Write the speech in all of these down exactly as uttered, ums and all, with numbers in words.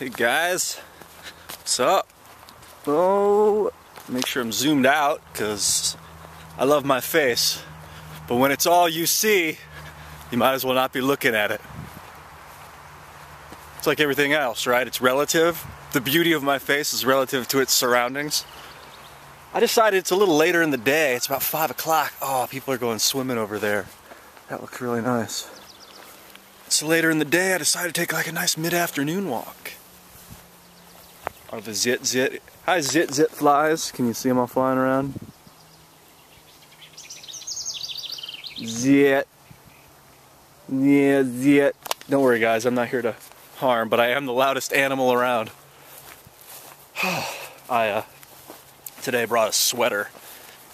Hey guys, what's up? Oh, make sure I'm zoomed out because I love my face, but when it's all you see, you might as well not be looking at it. It's like everything else, right? It's relative. The beauty of my face is relative to its surroundings. I decided it's a little later in the day. It's about five o'clock. Oh, people are going swimming over there. That looks really nice. So later in the day, I decided to take like a nice mid-afternoon walk. Are the zit zit? Hi, zit zit flies. Can you see them all flying around? Zit. Yeah, zit. Don't worry, guys. I'm not here to harm, but I am the loudest animal around. I uh, today brought a sweater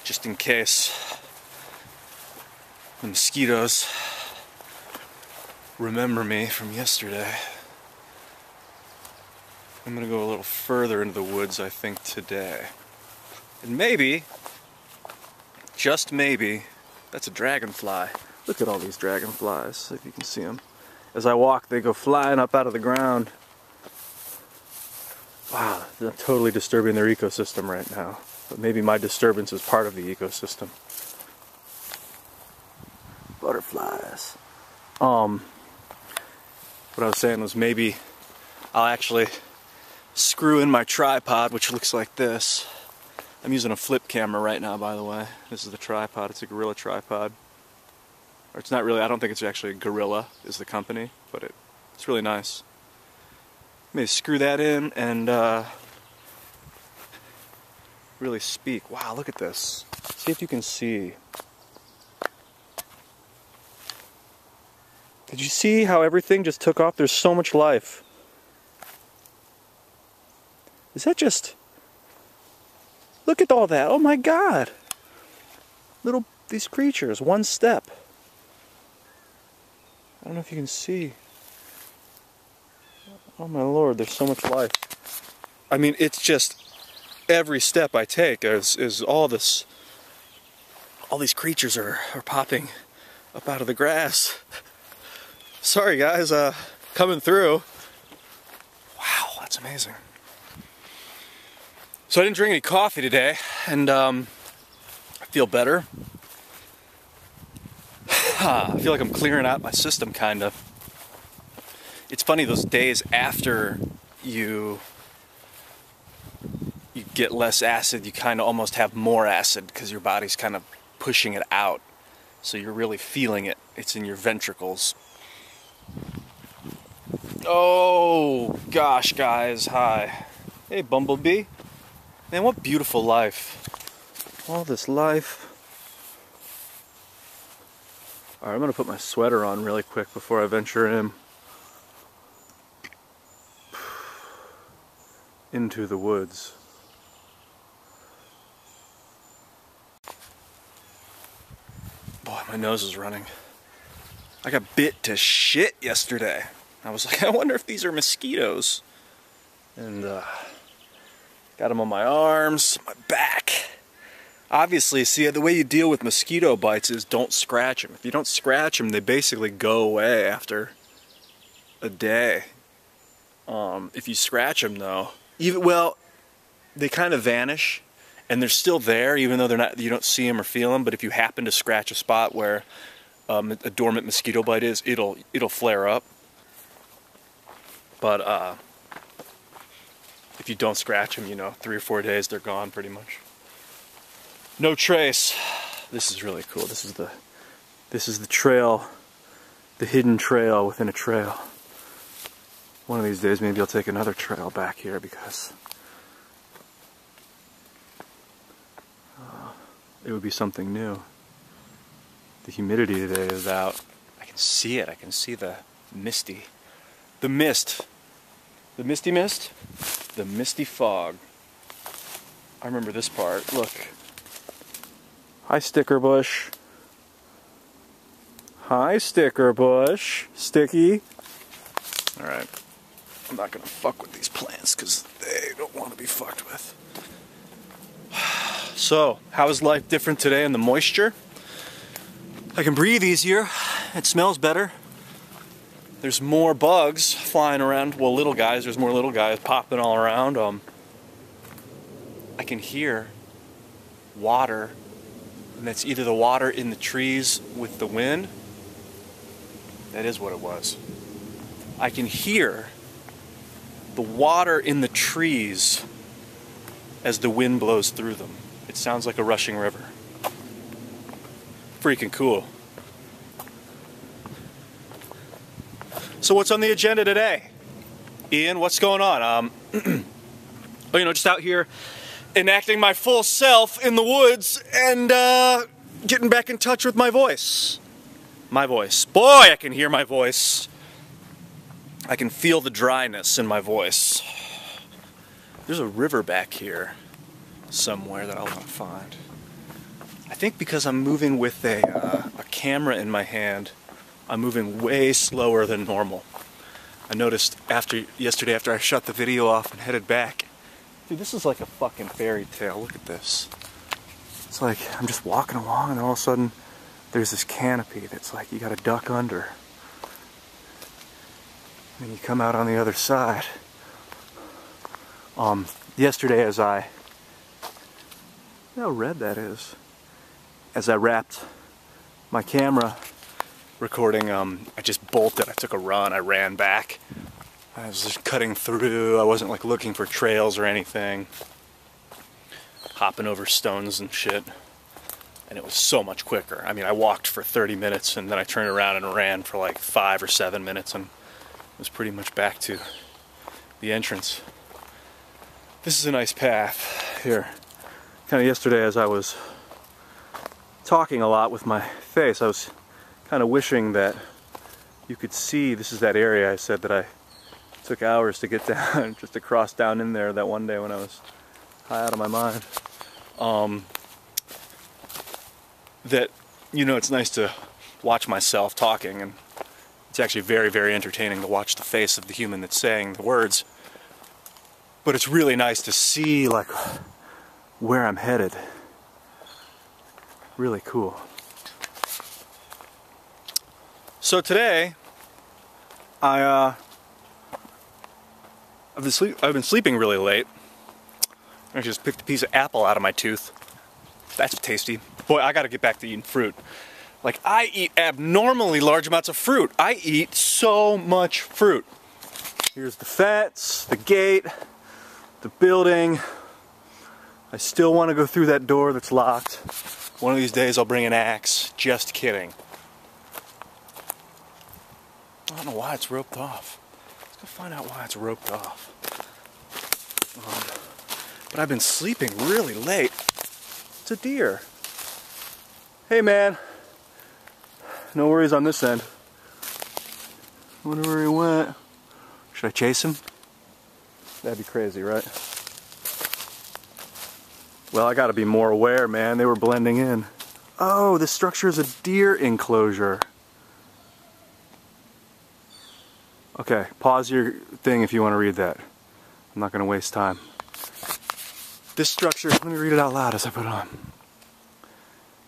just in case the mosquitoes remember me from yesterday. I'm gonna go a little further into the woods, I think, today. And maybe, just maybe, that's a dragonfly. Look at all these dragonflies, if you can see them. As I walk, they go flying up out of the ground. Wow, they're totally disturbing their ecosystem right now. But maybe my disturbance is part of the ecosystem. Butterflies. Um. What I was saying was maybe I'll actually screw in my tripod, which looks like this. I'm using a flip camera right now, by the way. This is the tripod. It's a Gorilla tripod. Or it's not really, I don't think it's actually Gorilla is the company, but it, it's really nice. Maybe screw that in and uh, really speak. Wow, look at this. See if you can see. Did you see how everything just took off? There's so much life. Is that just... Look at all that. Oh my God. Little... These creatures. One step. I don't know if you can see. Oh my Lord. There's so much life. I mean, it's just... Every step I take is, is all this... All these creatures are, are popping up out of the grass. Sorry guys, uh, coming through. Wow, that's amazing. So I didn't drink any coffee today, and um, I feel better. I feel like I'm clearing out my system, kind of. It's funny, those days after you, you get less acid, you kind of almost have more acid, because your body's kind of pushing it out. So you're really feeling it. It's in your ventricles. Oh gosh, guys, hi. Hey, bumblebee. Man, what beautiful life. All this life. All right, I'm gonna put my sweater on really quick before I venture in. Into the woods. Boy, my nose is running. I got bit to shit yesterday. I was like, I wonder if these are mosquitoes. And uh, got them on my arms, my back. Obviously, see, the way you deal with mosquito bites is don't scratch them. If you don't scratch them, they basically go away after a day. Um, if you scratch them, though, even well, they kind of vanish, and they're still there, even though they're not. You don't see them or feel them. But if you happen to scratch a spot where um, a dormant mosquito bite is, it'll it'll flare up. But uh, if you don't scratch them, you know, three or four days, they're gone pretty much. No trace. This is really cool. This is the, this is the trail, the hidden trail within a trail. One of these days, maybe I'll take another trail back here because uh, it would be something new. The humidity today is out. I can see it. I can see the misty, the mist. The misty mist, the misty fog. I remember this part, look. Hi, sticker bush. Hi, sticker bush. Sticky. All right, I'm not gonna fuck with these plants because they don't want to be fucked with. So, how is life different today in the moisture? I can breathe easier, it smells better. There's more bugs flying around. Well, little guys. There's more little guys popping all around. Um, I can hear water, and that's either the water in the trees with the wind. That is what it was. I can hear the water in the trees as the wind blows through them. It sounds like a rushing river. Freaking cool. So what's on the agenda today? Ian, what's going on? Um, oh, you know, just out here enacting my full self in the woods and uh, getting back in touch with my voice. My voice. Boy, I can hear my voice. I can feel the dryness in my voice. There's a river back here somewhere that I want to find. I think because I'm moving with a, uh, a camera in my hand, I'm moving way slower than normal. I noticed after yesterday after I shut the video off and headed back. Dude, this is like a fucking fairy tale. Look at this. It's like I'm just walking along and all of a sudden there's this canopy that's like you gotta duck under. And you come out on the other side. Um, yesterday as I, how red that is, as I wrapped my camera recording, um, I just bolted, I took a run, I ran back. I was just cutting through, I wasn't like looking for trails or anything. Hopping over stones and shit. And it was so much quicker. I mean, I walked for thirty minutes and then I turned around and ran for like five or seven minutes and was pretty much back to the entrance. This is a nice path here. Kind of yesterday as I was talking a lot with my face, I was kind of wishing that you could see, this is that area I said that I took hours to get down, just to cross down in there that one day when I was high out of my mind. Um, that, you know, it's nice to watch myself talking, and it's actually very, very entertaining to watch the face of the human that's saying the words. But it's really nice to see like where I'm headed. Really cool. So today, I uh, I've been sleep I've been sleeping really late. I just picked a piece of apple out of my tooth. That's tasty. Boy, I gotta get back to eating fruit. Like I eat abnormally large amounts of fruit. I eat so much fruit. Here's the fence, the gate. The building. I still want to go through that door that's locked. One of these days I'll bring an axe. Just kidding. I don't know why it's roped off. Let's go find out why it's roped off. Um, but I've been sleeping really late. It's a deer. Hey man. No worries on this end. I wonder where he went. Should I chase him? That'd be crazy, right? Well, I gotta be more aware, man. They were blending in. Oh, this structure is a deer enclosure. Okay, pause your thing if you want to read that. I'm not gonna waste time. This structure, let me read it out loud as I put it on.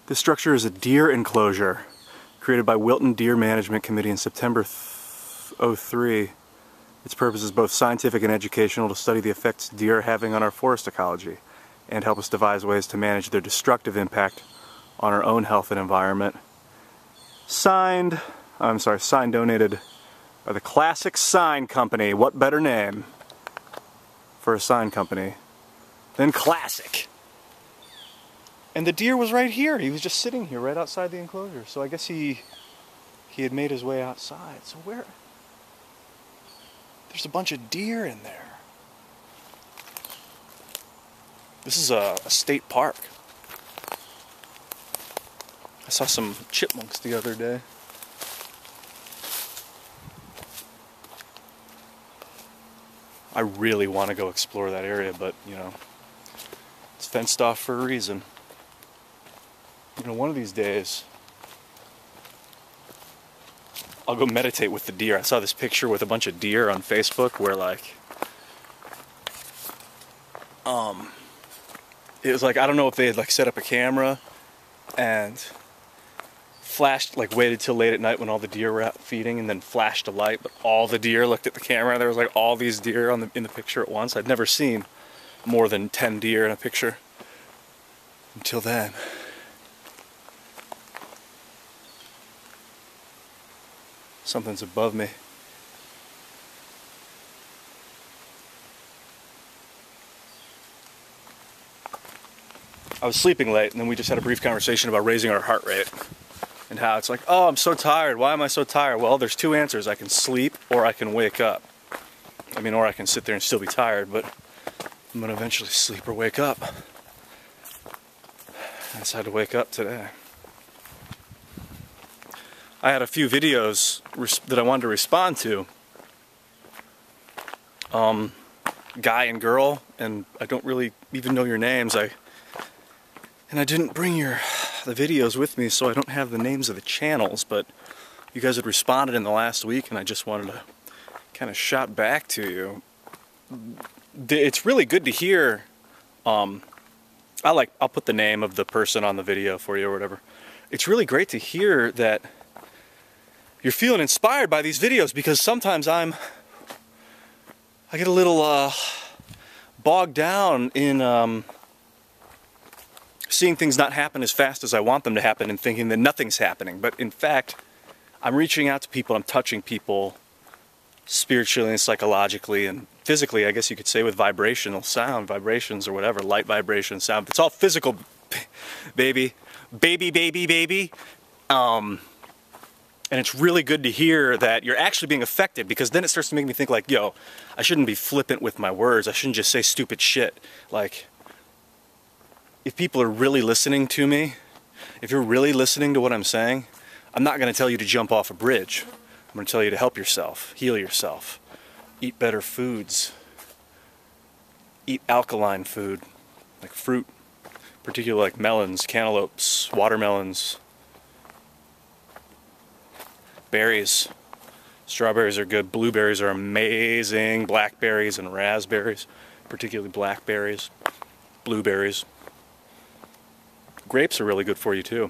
This structure is a deer enclosure created by Wilton Deer Management Committee in September oh three. Its purpose is both scientific and educational, to study the effects deer are having on our forest ecology and help us devise ways to manage their destructive impact on our own health and environment. Signed, I'm sorry, signed donated by the Classic Sign Company. What better name for a sign company than Classic? And the deer was right here. He was just sitting here right outside the enclosure. So I guess he he had made his way outside. So where... There's a bunch of deer in there. This is a, a state park. I saw some chipmunks the other day. I really want to go explore that area, but you know, it's fenced off for a reason. You know, one of these days, I'll go meditate with the deer. I saw this picture with a bunch of deer on Facebook where like, um, it was like, I don't know if they had like set up a camera and flashed, like waited till late at night when all the deer were out feeding and then flashed a light, but all the deer looked at the camera. There was like all these deer on the, in the picture at once. I'd never seen more than ten deer in a picture until then. Something's above me. I was sleeping late, and then we just had a brief conversation about raising our heart rate and how it's like, oh, I'm so tired. Why am I so tired? Well, there's two answers. I can sleep or I can wake up. I mean, or I can sit there and still be tired, but I'm going to eventually sleep or wake up. I decided to wake up today. I had a few videos that I wanted to respond to. Um, guy and girl, and I don't really even know your names. I... And I didn't bring your the videos with me, so I don't have the names of the channels, but you guys had responded in the last week, and I just wanted to kind of shout back to you. It's really good to hear. Um, I like, I'll put the name of the person on the video for you or whatever. It's really great to hear that you're feeling inspired by these videos, because sometimes I'm, I get a little uh, bogged down in... Um, seeing things not happen as fast as I want them to happen and thinking that nothing's happening. But in fact, I'm reaching out to people, I'm touching people spiritually and psychologically and physically, I guess you could say, with vibrational sound, vibrations or whatever, light vibration, sound. It's all physical, baby. Baby, baby, baby. Um, and it's really good to hear that you're actually being affected, because then it starts to make me think like, yo, I shouldn't be flippant with my words. I shouldn't just say stupid shit. Like... if people are really listening to me, if you're really listening to what I'm saying, I'm not going to tell you to jump off a bridge. I'm going to tell you to help yourself, heal yourself, eat better foods, eat alkaline food, like fruit, particularly like melons, cantaloupes, watermelons, berries. Strawberries are good, blueberries are amazing, blackberries and raspberries, particularly blackberries, blueberries. Grapes are really good for you too.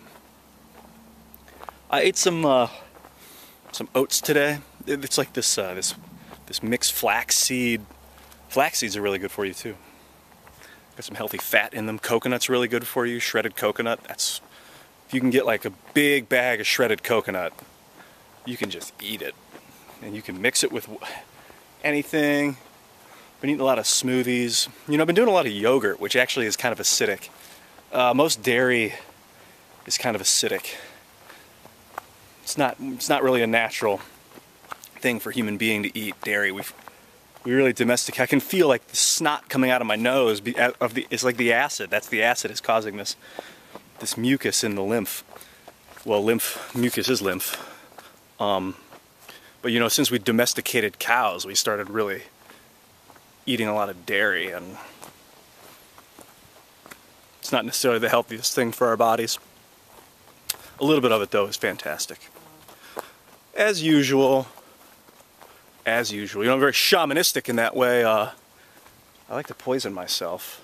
I ate some uh, some oats today. It's like this uh, this this mixed flax seed. Flax seeds are really good for you too. Got some healthy fat in them. Coconut's really good for you. Shredded coconut. That's, if you can get like a big bag of shredded coconut, you can just eat it, and you can mix it with anything. Been eating a lot of smoothies. You know, I've been doing a lot of yogurt, which actually is kind of acidic. Uh, most dairy is kind of acidic. It's not, it's not really a natural thing for a human being to eat dairy. We've, we really domestic. I can feel like the snot coming out of my nose. Be, of the, it's like the acid. That's the acid is causing this, this mucus in the lymph. Well, lymph, mucus is lymph. Um, but you know, since we domesticated cows, we started really eating a lot of dairy, and it's not necessarily the healthiest thing for our bodies. A little bit of it, though, is fantastic. As usual, as usual. You know, I'm very shamanistic in that way. Uh, I like to poison myself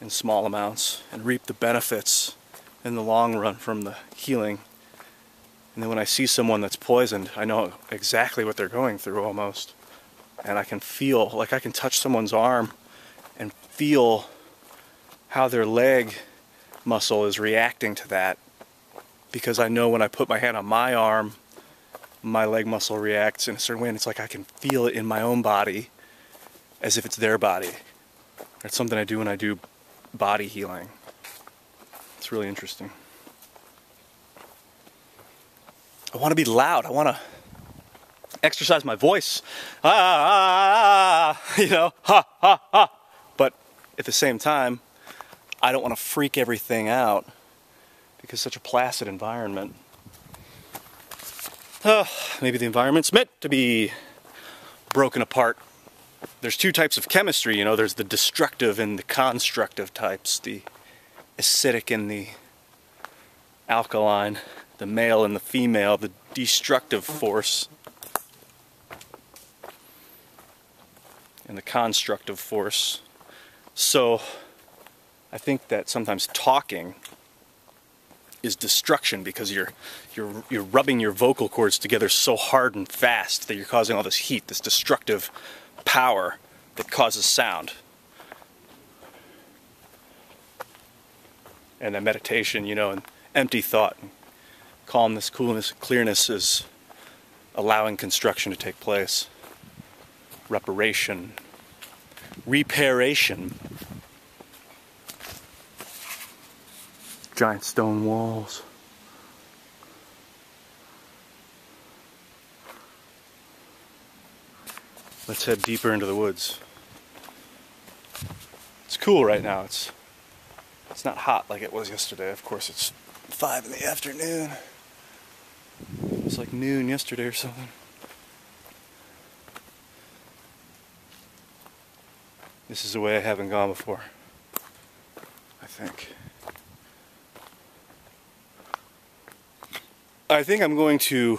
in small amounts and reap the benefits in the long run from the healing. And then when I see someone that's poisoned, I know exactly what they're going through almost. And I can feel, like I can touch someone's arm and feel how their leg muscle is reacting to that, because I know when I put my hand on my arm, my leg muscle reacts in a certain way, and it's like I can feel it in my own body as if it's their body. That's something I do when I do body healing. It's really interesting. I want to be loud. I want to exercise my voice. Ah, you know, ha, ha, ha. But at the same time, I don't want to freak everything out, because such a placid environment. Oh, maybe the environment's meant to be broken apart. There's two types of chemistry, you know, there's the destructive and the constructive types, the acidic and the alkaline, the male and the female, the destructive force and the constructive force. So I think that sometimes talking is destruction, because you're you're you're rubbing your vocal cords together so hard and fast that you're causing all this heat, this destructive power that causes sound. And then meditation, you know, and empty thought, and calmness, coolness, clearness is allowing construction to take place. Reparation. Reparation. Giant stone walls. Let's head deeper into the woods. It's cool right now. It's it's not hot like it was yesterday. Of course, it's five in the afternoon. It was like noon yesterday or something. This is a way I haven't gone before, I think. I think I'm going to,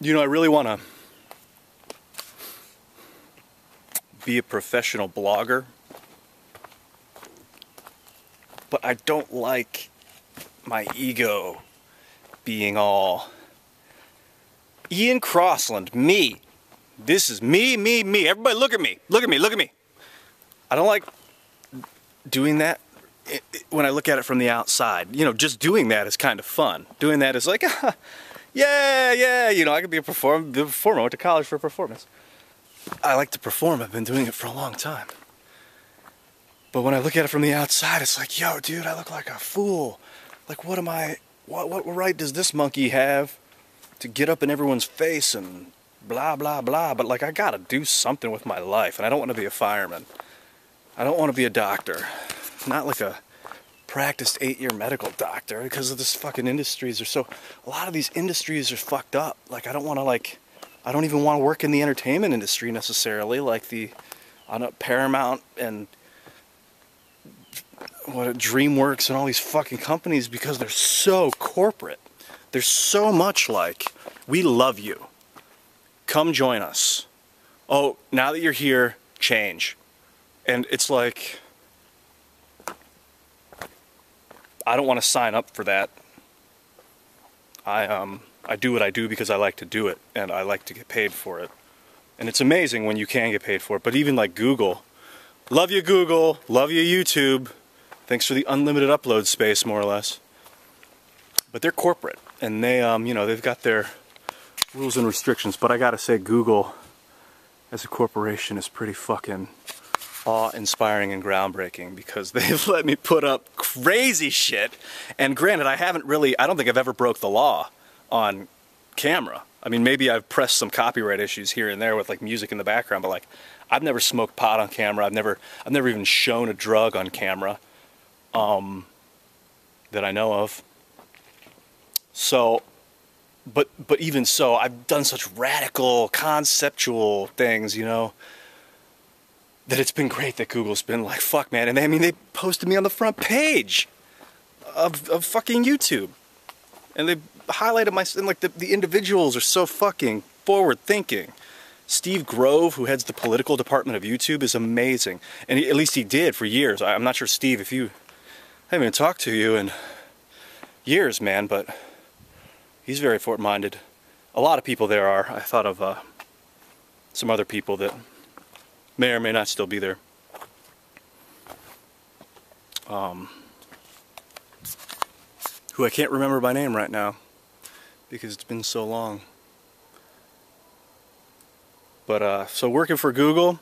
you know, I really want to be a professional blogger, but I don't like my ego being all, Ian Crossland, me, this is me, me, me, everybody look at me, look at me, look at me. I don't like doing that. It, it, when I look at it from the outside, you know, just doing that is kind of fun. Doing that is like, ah, yeah, yeah, you know, I could be a, perform be a performer. I went to college for performance. I like to perform. I've been doing it for a long time. But when I look at it from the outside, it's like, yo, dude, I look like a fool. Like, what am I, what, what right does this monkey have to get up in everyone's face and blah, blah, blah. But, like, I got to do something with my life, and I don't want to be a fireman. I don't want to be a doctor. Not like a practiced eight-year medical doctor, because of this fucking industries are so, a lot of these industries are fucked up. Like, I don't want to, like, I don't even want to work in the entertainment industry necessarily, like the, on a Paramount and what, DreamWorks and all these fucking companies, because they're so corporate. There's so much like, we love you, come join us. Oh, now that you're here, change. And it's like, I don't want to sign up for that. I um I do what I do because I like to do it, and I like to get paid for it. And it's amazing when you can get paid for it. But even like Google, love you Google, love you YouTube, thanks for the unlimited upload space, more or less. But they're corporate, and they um you know, they've got their rules and restrictions. But I gotta say, Google as a corporation is pretty fucking awe-inspiring and groundbreaking, because they've let me put up crazy shit. And granted, I haven't really, I don't think I've ever broke the law on camera. I mean, maybe I've pressed some copyright issues here and there with like music in the background, but like, I've never smoked pot on camera. I've never, I've never even shown a drug on camera um, that I know of. So, but, but even so, I've done such radical conceptual things, you know, that it's been great that Google's been like, fuck, man. And they, I mean, they posted me on the front page of, of fucking YouTube. And they highlighted my, and like the, the individuals are so fucking forward thinking. Steve Grove, who heads the political department of YouTube, is amazing. And he, at least he did for years. I, I'm not sure, Steve, if you, I haven't even talked to you in years, man, but he's very forward-minded. A lot of people there are. I thought of uh, some other people that may or may not still be there. Um, who I can't remember by name right now, because it's been so long. But uh, so working for Google,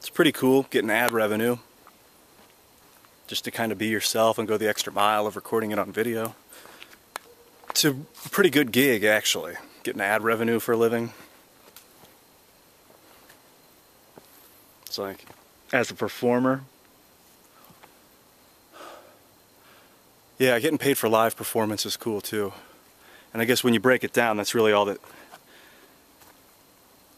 it's pretty cool getting ad revenue, just to kind of be yourself and go the extra mile of recording it on video. It's a pretty good gig, actually, getting ad revenue for a living. Like, as a performer, yeah, getting paid for live performance is cool too. And I guess when you break it down, that's really all that,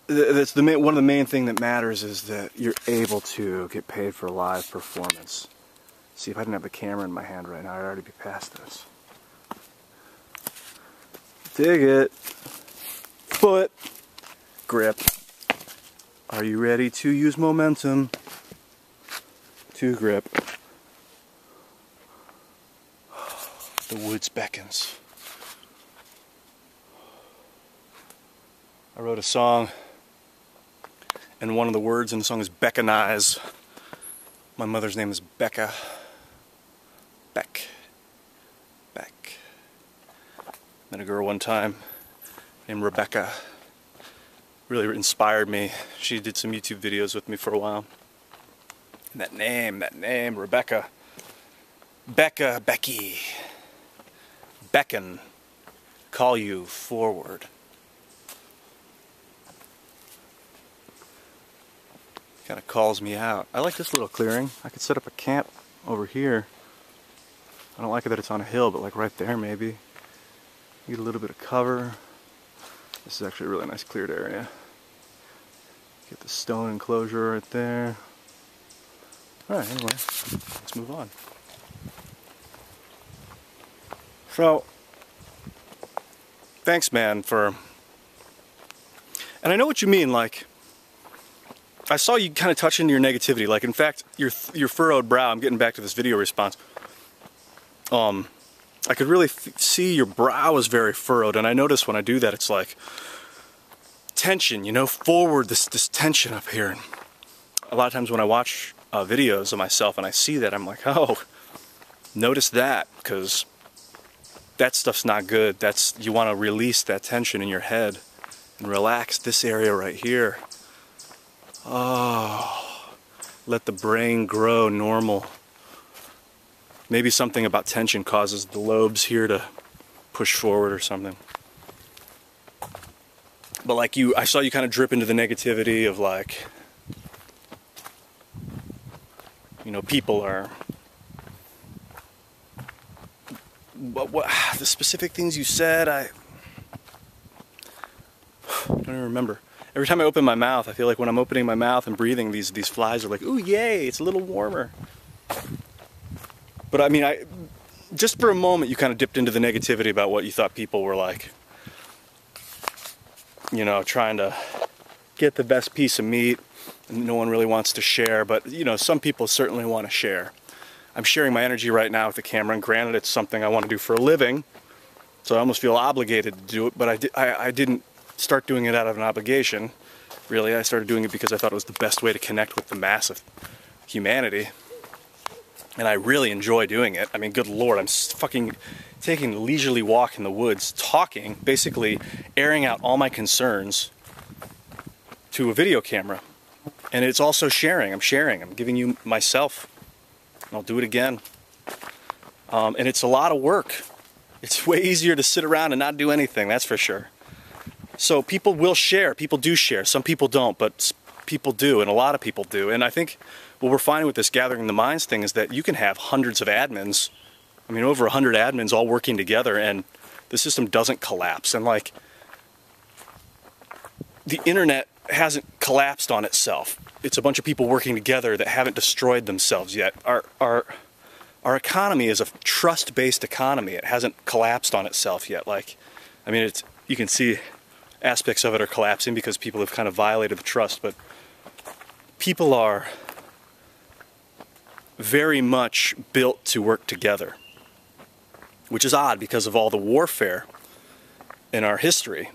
that's the main, one of the main thing that matters is that you're able to get paid for live performance. See, if I didn't have the camera in my hand right now, I'd already be past this. Dig it. Foot. Grip. Are you ready to use momentum to grip? the woods beckons. I wrote a song, and one of the words in the song is beckonize. My mother's name is Becca. Beck. Beck. Met a girl one time named Rebecca. Really inspired me. She did some YouTube videos with me for a while. And that name, that name, Rebecca. Becca, Becky. Beckon. Call you forward. Kind of calls me out. I like this little clearing. I could set up a camp over here. I don't like it that it's on a hill, but like right there maybe. Need a little bit of cover. This is actually a really nice cleared area. Get the stone enclosure right there. Alright, anyway, let's move on. So, thanks man for... And I know what you mean, like, I saw you kind of touch into your negativity, like in fact, your your furrowed brow, I'm getting back to this video response. Um, I could really f see your brow is very furrowed, and I notice when I do that, it's like tension, you know, forward, this, this tension up here. And a lot of times when I watch uh, videos of myself and I see that, I'm like, oh, notice that, because that stuff's not good. That's, you want to release that tension in your head and relax this area right here. Oh, let the brain grow normal. Maybe something about tension causes the lobes here to push forward or something. But like you, I saw you kind of drip into the negativity of like, you know, people are, what, what the specific things you said, I, I don't even remember. Every time I open my mouth, I feel like when I'm opening my mouth and breathing, these, these flies are like, ooh, yay, it's a little warmer. But I mean, I just for a moment, you kind of dipped into the negativity about what you thought people were like, you know, trying to get the best piece of meat, and no one really wants to share, but, you know, some people certainly want to share. I'm sharing my energy right now with the camera, and granted, it's something I want to do for a living, so I almost feel obligated to do it, but I, di I, I didn't start doing it out of an obligation. Really, I started doing it because I thought it was the best way to connect with the mass of humanity. And I really enjoy doing it. I mean, good Lord, I'm fucking taking a leisurely walk in the woods, talking, basically airing out all my concerns to a video camera. And it's also sharing. I'm sharing. I'm giving you myself. And I'll do it again. Um, and it's a lot of work. It's way easier to sit around and not do anything, that's for sure. So people will share, people do share, some people don't, but people do, and a lot of people do. And I think what we're finding with this Gathering the Minds thing is that you can have hundreds of admins, I mean over a hundred admins all working together, and the system doesn't collapse. And like, the internet hasn't collapsed on itself. It's a bunch of people working together that haven't destroyed themselves yet. Our, our, our economy is a trust-based economy. It hasn't collapsed on itself yet. Like, I mean, it's, you can see aspects of it are collapsing because people have kind of violated the trust, but people are very much built to work together, which is odd because of all the warfare in our history,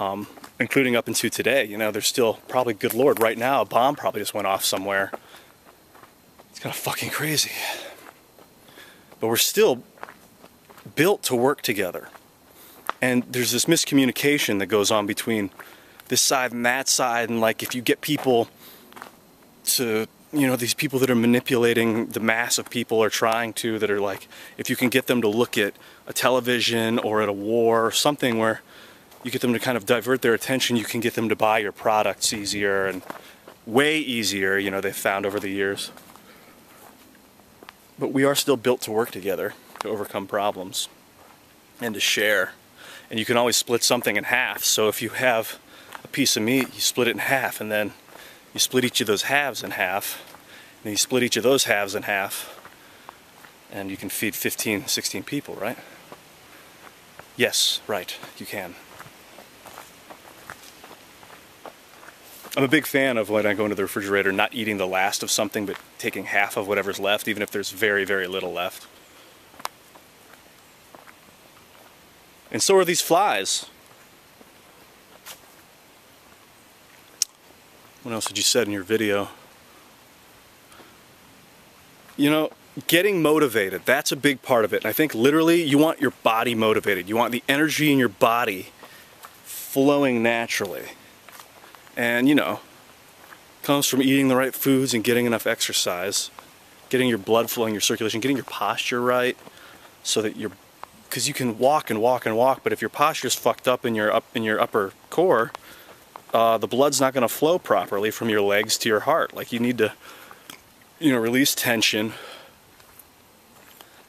um, including up into today. You know, there's still probably, good Lord, right now a bomb probably just went off somewhere. It's kind of fucking crazy. But we're still built to work together. And there's this miscommunication that goes on between this side and that side, and like if you get people to, you know, these people that are manipulating the mass of people are trying to, that are like, if you can get them to look at a television or at a war or something where you get them to kind of divert their attention, you can get them to buy your products easier and way easier, you know, they've found over the years. But we are still built to work together to overcome problems and to share. And you can always split something in half. So if you have a piece of meat, you split it in half, and then you split each of those halves in half, and then you split each of those halves in half, and you can feed fifteen, sixteen people, right? Yes, right, you can. I'm a big fan of, when I go into the refrigerator, not eating the last of something, but taking half of whatever's left, even if there's very, very little left. And so are these flies. What else did you said in your video? You know, getting motivated, that's a big part of it. And I think literally you want your body motivated. You want the energy in your body flowing naturally. And you know, it comes from eating the right foods and getting enough exercise, getting your blood flowing, your circulation, getting your posture right so that you're, because you can walk and walk and walk, but if your posture's fucked up in your up in your upper core, uh, the blood's not going to flow properly from your legs to your heart. Like you need to, you know, release tension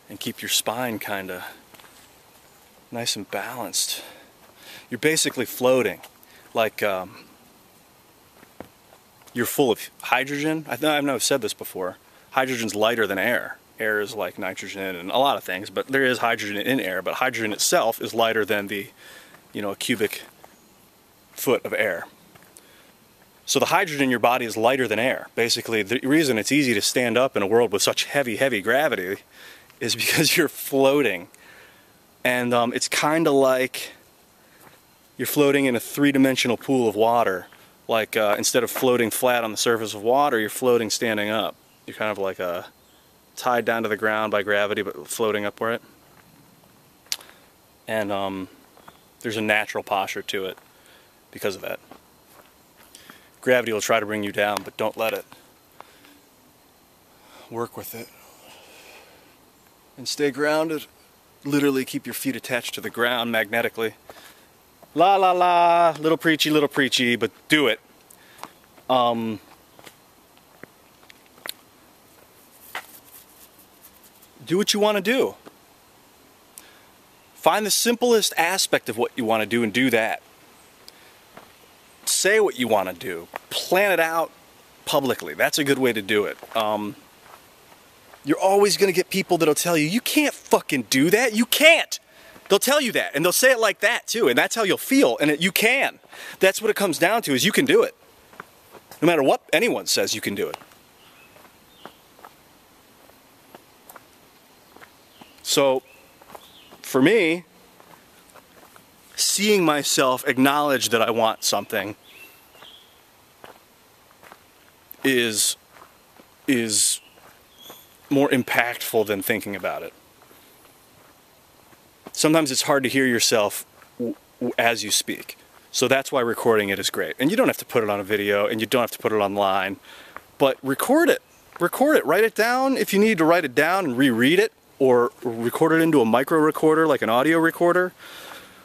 and keep your spine kind of nice and balanced. You're basically floating, like um, you're full of hydrogen. I think I've never said this before. Hydrogen's lighter than air. Air is like nitrogen and a lot of things, but there is hydrogen in air, but hydrogen itself is lighter than the, you know, a cubic foot of air. So the hydrogen in your body is lighter than air. Basically, the reason it's easy to stand up in a world with such heavy, heavy gravity is because you're floating. And um, it's kind of like you're floating in a three-dimensional pool of water. Like, uh, instead of floating flat on the surface of water, you're floating standing up. You're kind of like a... tied down to the ground by gravity, but floating upward. And um, there's a natural posture to it because of that. Gravity will try to bring you down, but don't let it. Work with it. And stay grounded. Literally keep your feet attached to the ground magnetically. La la la, little preachy, little preachy, but do it. Um... Do what you want to do. Find the simplest aspect of what you want to do and do that. Say what you want to do. Plan it out publicly. That's a good way to do it. Um, you're always going to get people that'll tell you, you can't fucking do that. You can't. They'll tell you that. And they'll say it like that too. And that's how you'll feel. And it, you can. That's what it comes down to, is you can do it. No matter what anyone says, you can do it. So, for me, seeing myself acknowledge that I want something is, is more impactful than thinking about it. Sometimes it's hard to hear yourself w w as you speak. So that's why recording it is great. And you don't have to put it on a video, and you don't have to put it online, but record it. Record it. Write it down if you need to write it down and reread it, or record it into a micro recorder, like an audio recorder,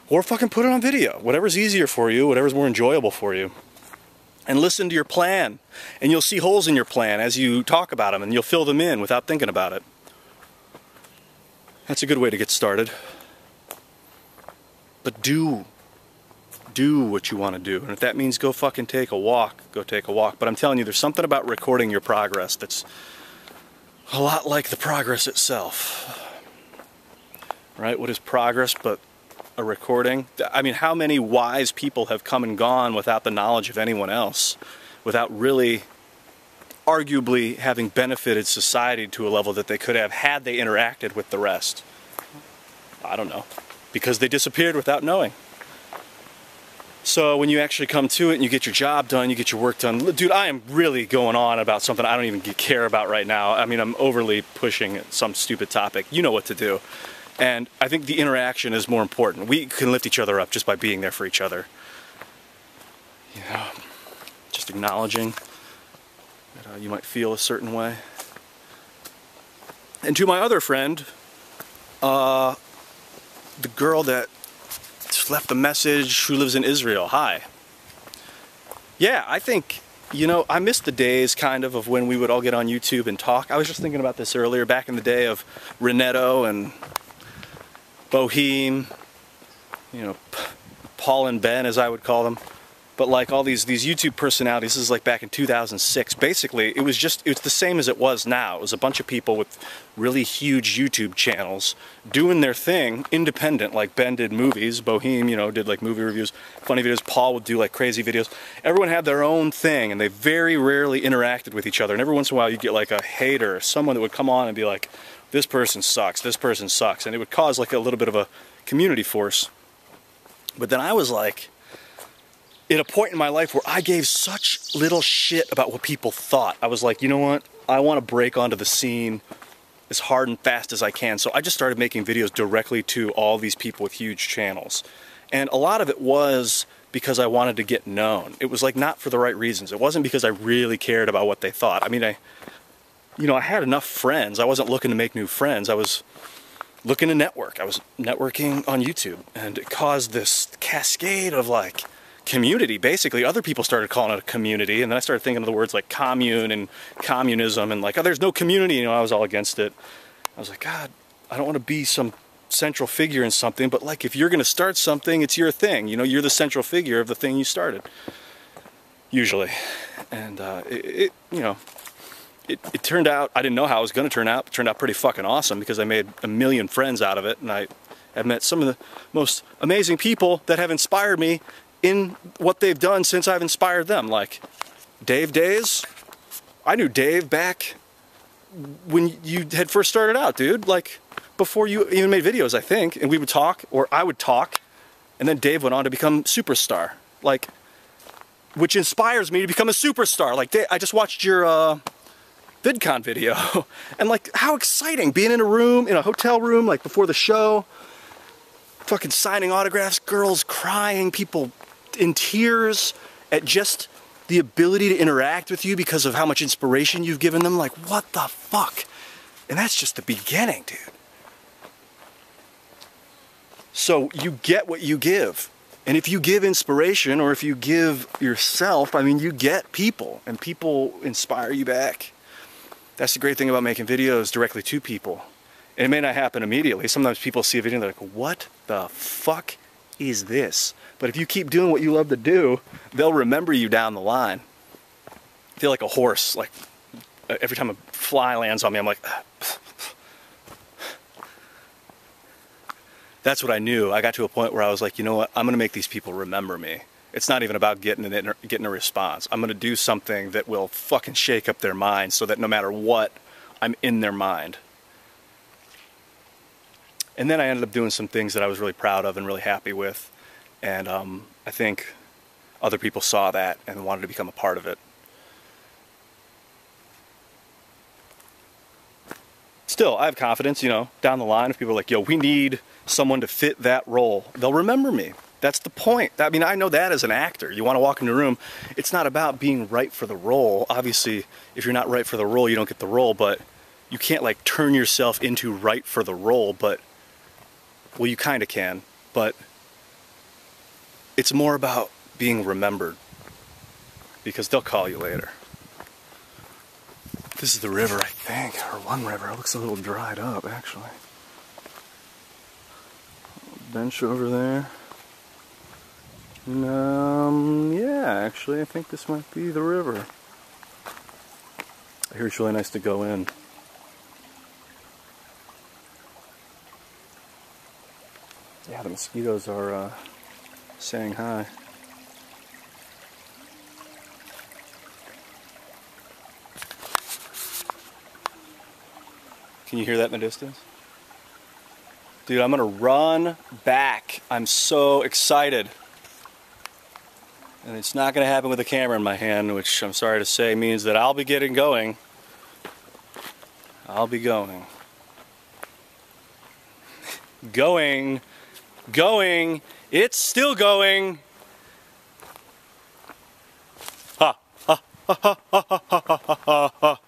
or fucking put it on video. Whatever's easier for you, whatever's more enjoyable for you. And listen to your plan, and you'll see holes in your plan as you talk about them, and you'll fill them in without thinking about it. That's a good way to get started. But do, do what you want to do. And if that means go fucking take a walk, go take a walk. But I'm telling you, there's something about recording your progress that's a lot like the progress itself, right? What is progress but a recording? I mean, how many wise people have come and gone without the knowledge of anyone else, without really arguably having benefited society to a level that they could have had they interacted with the rest? I don't know, because they disappeared without knowing. So when you actually come to it and you get your job done, you get your work done. Dude, I am really going on about something I don't even care about right now. I mean, I'm overly pushing some stupid topic. You know what to do. And I think the interaction is more important. We can lift each other up just by being there for each other. You know, just acknowledging that uh, you might feel a certain way. And to my other friend, uh, the girl that left the message, who lives in Israel. Hi. Yeah, I think, you know, I miss the days kind of of when we would all get on YouTube and talk. I was just thinking about this earlier, back in the day of Renetto and Boheme, you know, Paul and Ben as I would call them. But like all these these YouTube personalities, this is like back in two thousand six. Basically, it was just, it's the same as it was now. It was a bunch of people with really huge YouTube channels doing their thing, independent. Like Ben did movies, Boheme, you know, did like movie reviews, funny videos. Paul would do like crazy videos. Everyone had their own thing, and they very rarely interacted with each other. And every once in a while, you'd get like a hater, someone that would come on and be like, this person sucks, this person sucks. And it would cause like a little bit of a community force. But then I was like, at a point in my life where I gave such little shit about what people thought, I was like, you know what? I want to break onto the scene as hard and fast as I can. So I just started making videos directly to all these people with huge channels. And a lot of it was because I wanted to get known. It was like not for the right reasons. It wasn't because I really cared about what they thought. I mean, I, you know, I had enough friends. I wasn't looking to make new friends. I was looking to network. I was networking on YouTube, and it caused this cascade of like community. Basically, other people started calling it a community, and then I started thinking of the words like commune and communism and like, oh, there's no community. You know, I was all against it. I was like, God, I don't want to be some central figure in something, but like if you're going to start something, it's your thing. You know, you're the central figure of the thing you started, usually. And uh, it, it, you know, it, it turned out, I didn't know how it was going to turn out, but it turned out pretty fucking awesome because I made a million friends out of it, and I have met some of the most amazing people that have inspired me in what they've done since I've inspired them. Like Dave Days. I knew Dave back when you had first started out, dude. Like, before you even made videos, I think, and we would talk, or I would talk, and then Dave went on to become superstar, like, which inspires me to become a superstar. Like, Dave, I just watched your uh, VidCon video, and like, how exciting, being in a room, in a hotel room, like, before the show, fucking signing autographs, girls crying, people in tears at just the ability to interact with you because of how much inspiration you've given them. Like, what the fuck? And that's just the beginning, dude. So you get what you give. And if you give inspiration, or if you give yourself, I mean, you get people, and people inspire you back. That's the great thing about making videos directly to people. And it may not happen immediately. Sometimes people see a video and they're like, what the fuck is this? But if you keep doing what you love to do, they'll remember you down the line. I feel like a horse. Like, every time a fly lands on me, I'm like, that's what I knew. I got to a point where I was like, you know what? I'm going to make these people remember me. It's not even about getting an getting a response. I'm going to do something that will fucking shake up their mind so that no matter what, I'm in their mind. And then I ended up doing some things that I was really proud of and really happy with. And um, I think other people saw that and wanted to become a part of it. Still, I have confidence, you know, down the line, if people are like, yo, we need someone to fit that role, they'll remember me. That's the point. I mean, I know that as an actor. You want to walk into a room, it's not about being right for the role. Obviously, if you're not right for the role, you don't get the role, but you can't, like, turn yourself into right for the role, but, well, you kind of can, but it's more about being remembered, because they'll call you later. This is the river, I think, or one river. It looks a little dried up, actually. Bench over there. And, um, yeah, actually, I think this might be the river. I hear it's really nice to go in. Yeah, the mosquitoes are uh, saying hi. Can you hear that in the distance? Dude, I'm gonna run back. I'm so excited. And it's not gonna happen with a camera in my hand, which I'm sorry to say means that I'll be getting going. I'll be going. Going. Going. It's still going. Ha, ha, ha, ha, ha, ha, ha, ha, ha.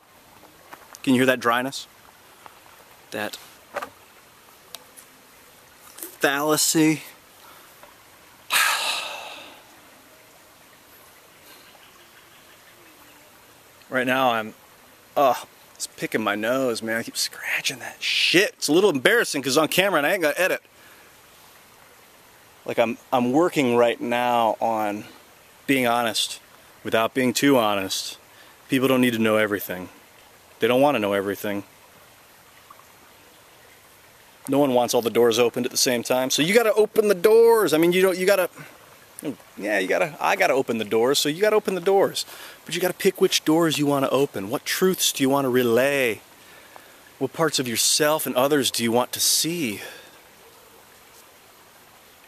Can you hear that dryness? That fallacy. Right now I'm, oh, it's picking my nose, man. I keep scratching that shit. It's a little embarrassing because on camera and I ain't gonna edit. Like I'm, I'm working right now on being honest without being too honest. People don't need to know everything. They don't want to know everything. No one wants all the doors opened at the same time, so you got to open the doors. I mean, you don't. You got to. Yeah, you got to. I got to open the doors, so you got to open the doors. But you got to pick which doors you want to open. What truths do you want to relay? What parts of yourself and others do you want to see?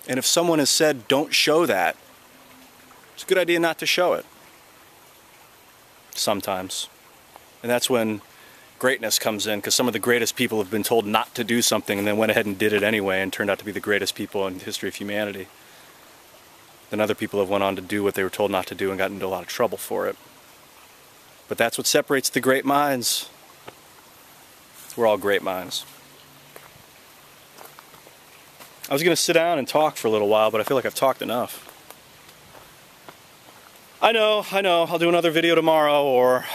And if someone has said, don't show that, it's a good idea not to show it. Sometimes. And that's when greatness comes in, because some of the greatest people have been told not to do something and then went ahead and did it anyway and turned out to be the greatest people in the history of humanity. Then other people have went on to do what they were told not to do and got into a lot of trouble for it. But that's what separates the great minds. We're all great minds. I was going to sit down and talk for a little while, but I feel like I've talked enough. I know, I know, I'll do another video tomorrow or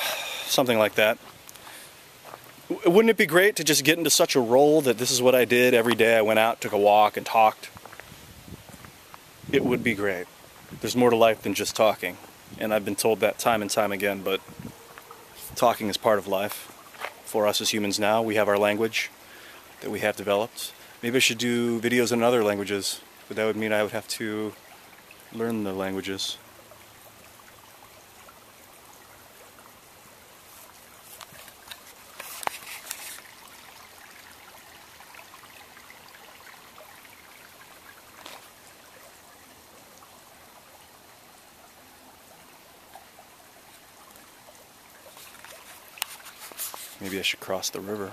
something like that. Wouldn't it be great to just get into such a role that this is what I did every day? I went out, took a walk, and talked. It would be great. There's more to life than just talking. And I've been told that time and time again, but talking is part of life. For us as humans now, we have our language that we have developed. Maybe I should do videos in other languages, but that would mean I would have to learn the languages. Maybe I should cross the river.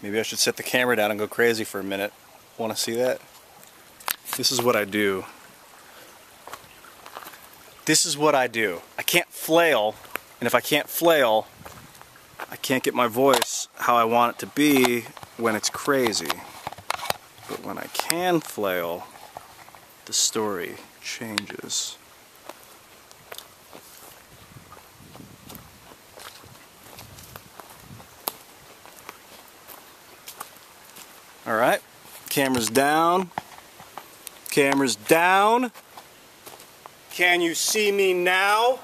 Maybe I should set the camera down and go crazy for a minute. Want to see that? This is what I do. This is what I do. I can't flail, and if I can't flail, I can't get my voice how I want it to be when it's crazy. But when I can flail, the story changes. All right, camera's down, camera's down. Can you see me now?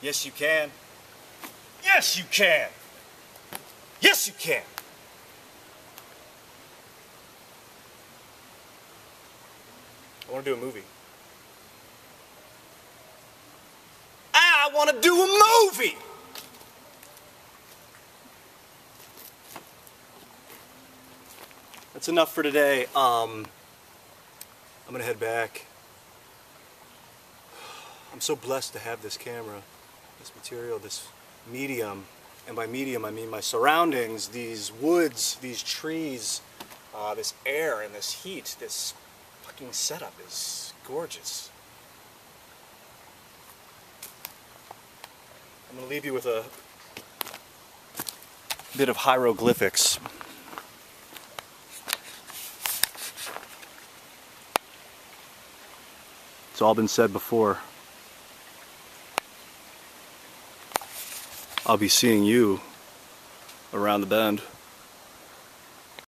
Yes, you can. Yes, you can. Yes, you can. I want to do a movie. I want to do a movie! That's enough for today. Um, I'm gonna head back. I'm so blessed to have this camera, this material, this medium. And by medium, I mean my surroundings, these woods, these trees, uh, this air and this heat. This fucking setup is gorgeous. I'm gonna leave you with a bit of hieroglyphics. It's all been said before. I'll be seeing you around the bend.